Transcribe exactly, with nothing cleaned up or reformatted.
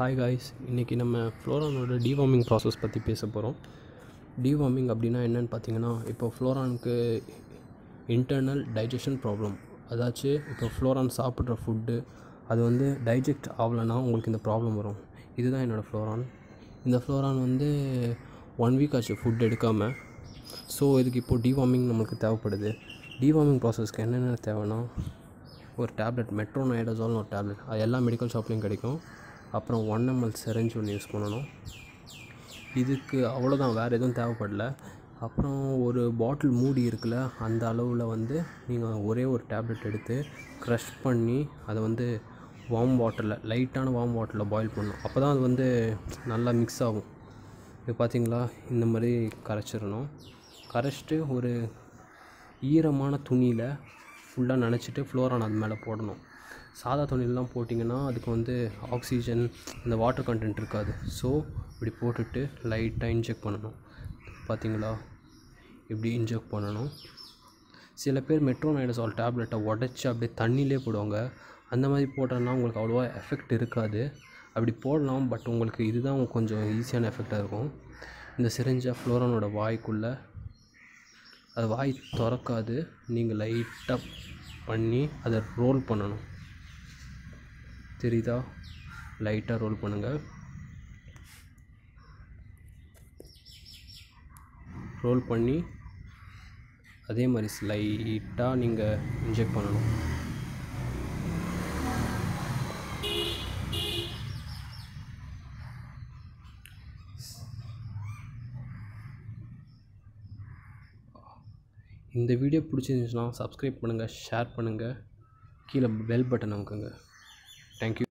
Hi guys, இன்றைக்கி நம்ம ஃப்ளோரானோட deworming process பற்றி பேச போகிறோம். டிவார்மிங் அப்படின்னா என்னென்னு பார்த்தீங்கன்னா, இப்போ ஃப்ளோரானுக்கு இன்டர்னல் டைஜஷன் ப்ராப்ளம், அதாச்சு இப்போ ஃப்ளோரான் சாப்பிட்ற ஃபுட்டு அது வந்து டைஜெக்ட் ஆகலைன்னா உங்களுக்கு இந்த ப்ராப்ளம் வரும். இதுதான் என்னோடய ஃப்ளோரான். இந்த ஃப்ளோரான் வந்து ஒன் வீக் ஆச்சு ஃபுட் எடுக்காமல். ஸோ இதுக்கு இப்போது டிவார்மிங் நம்மளுக்கு தேவைப்படுது. டிவார்மிங் ப்ராசஸ்க்கு என்னென்ன தேவைன்னா, ஒரு டேப்லெட் மெட்ரோனைடசோல்னு ஒரு டேப்லெட், அது எல்லா மெடிக்கல் ஷாப்லேயும் கிடைக்கும். அப்புறம் ஒன் எம்எல் செரஞ்ச் ஒன்று யூஸ் பண்ணணும். இதுக்கு அவ்வளோதான், வேறு எதுவும் தேவைப்படல. அப்புறம் ஒரு பாட்டில் மூடி இருக்குல்ல, அந்த அளவில் வந்து நீங்கள் ஒரே ஒரு டேப்லெட் எடுத்து க்ரஷ் பண்ணி அதை வந்து வார்ம் வாட்டரில், லைட்டான வார்ம் வாட்டரில் பாயில் பண்ணணும். அப்போ தான் அது வந்து நல்லா மிக்ஸ் ஆகும். இது பார்த்திங்களா, இந்த மாதிரி கரைச்சிடணும். கரைச்சிட்டு ஒரு ஈரமான துணியில் ஃபுல்லாக நனைச்சிட்டு ஃப்ளோரான் அது மேலே போடணும். சாதா துணியெல்லாம் போட்டிங்கன்னா அதுக்கு வந்து ஆக்சிஜன், இந்த வாட்டர் கண்டென்ட் இருக்காது. ஸோ இப்படி போட்டுட்டு லைட்டாக இன்ஜெக்ட் பண்ணணும். பார்த்திங்களா, இப்படி இன்ஜெக்ட் பண்ணணும். சில பேர் மெட்ரோனைடசோல் டேப்லெட்டை உடச்சி அப்படியே தண்ணியிலே போடுவாங்க. அந்த மாதிரி போட்டோன்னா உங்களுக்கு அவ்வளோவா எஃபெக்ட் இருக்காது. அப்படி போடலாம், பட் உங்களுக்கு இதுதான் கொஞ்சம் ஈஸியான எஃபெக்டாக இருக்கும். இந்த சிரிஞ்சா ஃப்ளோரானோட வாய்க்குள்ளே, அது வாய் திறக்காது. நீங்கள் லைட்டாக பண்ணி அதை ரோல் பண்ணணும். தெரியுதா? லைட்டாக ரோல் பண்ணுங்கள். ரோல் பண்ணி அதே மாதிரி ஸ்லைட்டாக நீங்கள் இன்ஜெக்ட் பண்ணணும். இந்த வீடியோ பிடிச்சிருந்துச்சுன்னா சப்ஸ்கிரைப் பண்ணுங்கள், ஷேர் பண்ணுங்கள், கீழே பெல் பட்டன் அமுக்குங்க. தேங்க்யூ.